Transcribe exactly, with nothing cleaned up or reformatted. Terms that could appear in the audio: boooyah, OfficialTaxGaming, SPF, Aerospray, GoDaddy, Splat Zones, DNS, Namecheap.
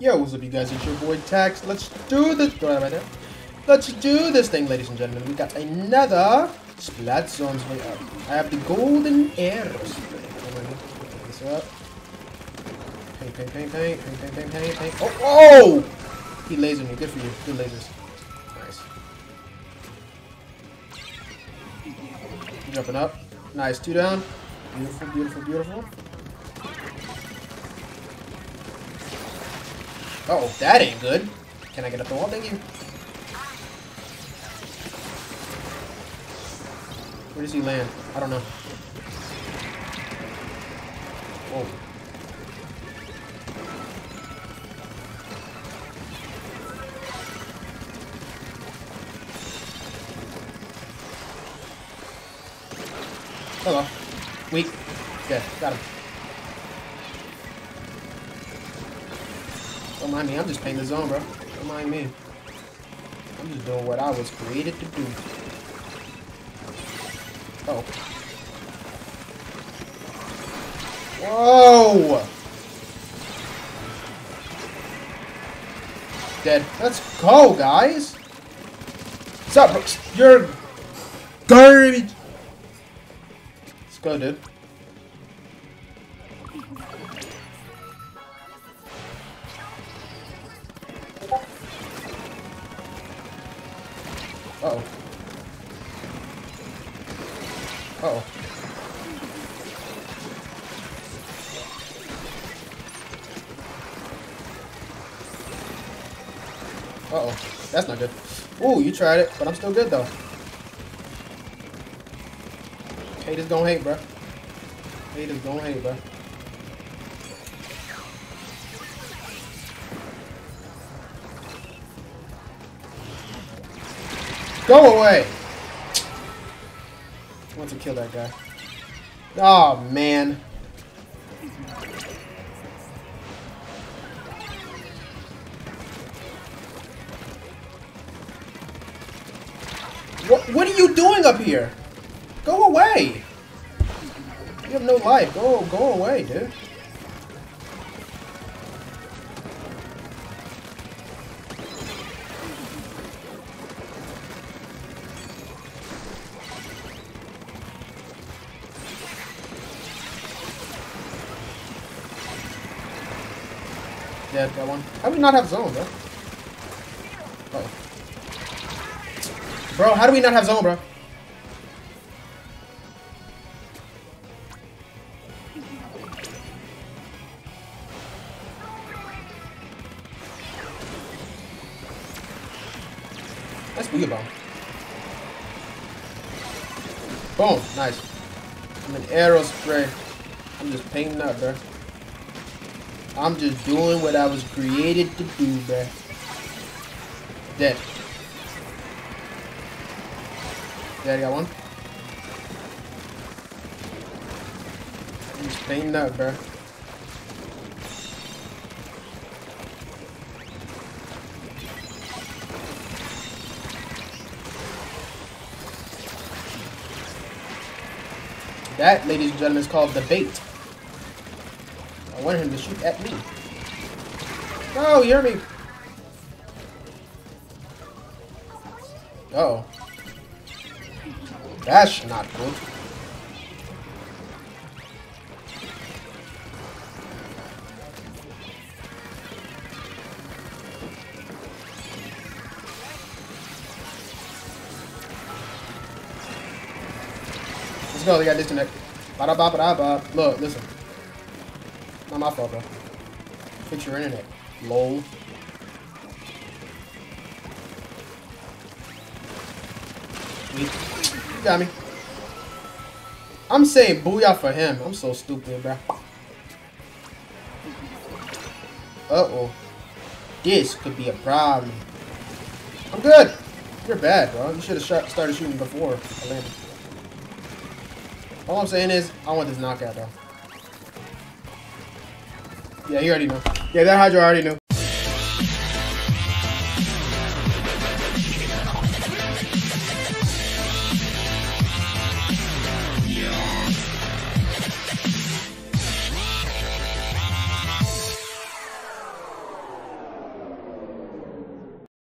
Yo, what's up, you guys? It's your boy Tax. Let's do this. Go right now. Let's do this thing, ladies and gentlemen. We got another Splat Zone's way up. I have the golden Aerospray. I'm gonna pick this up. Paint, paint, paint, paint, paint, paint, paint, paint. Oh, oh! He lasered me. Good for you. Good lasers. Nice. Jumping up. Nice. Two down. Beautiful, beautiful, beautiful. Uh oh, that ain't good. Can I get up the wall? Thank you. Where does he land? I don't know. Whoa. Hello. Weak. Okay, got him. Don't mind me, I'm just painting the zone, bro. Don't mind me. I'm just doing what I was created to do. Uh oh. Whoa! Dead. Let's go, guys! What's up, bro? You're garbage! Let's go, dude. Uh-oh. Uh-oh. Uh-oh. That's not good. Ooh, you tried it, but I'm still good, though. Haters gonna hate, bruh. Haters gonna hate, bruh. Go away! I want to kill that guy. Oh man. What, what are you doing up here? Go away! You have no life. Go go away, dude. Dead, that one. How do we not have zone, bro? Uh-oh. Bro, how do we not have zone, bro? That's boooyah bomb. Boom, nice. I'm an Aerospray. I'm just painting up, bro. I'm just doing what I was created to do, bruh. Dead. Dead, I got one. I'm just cleaning up, bruh. That, ladies and gentlemen, is called the bait. I wanted him to shoot at me. Oh, you hear me? Uh oh. That's not good. Let's go, they got disconnected. Ba da ba ba da ba. Look, listen. Not my fault, bro. Fix your internet. Lol. You got me. I'm saying booyah for him. I'm so stupid, bro. Uh-oh. This could be a problem. I'm good. You're bad, bro. You should have started shooting before I landed. All I'm saying is, I want this knockout, bro. Yeah, you already know. Yeah, that Hydra already knew.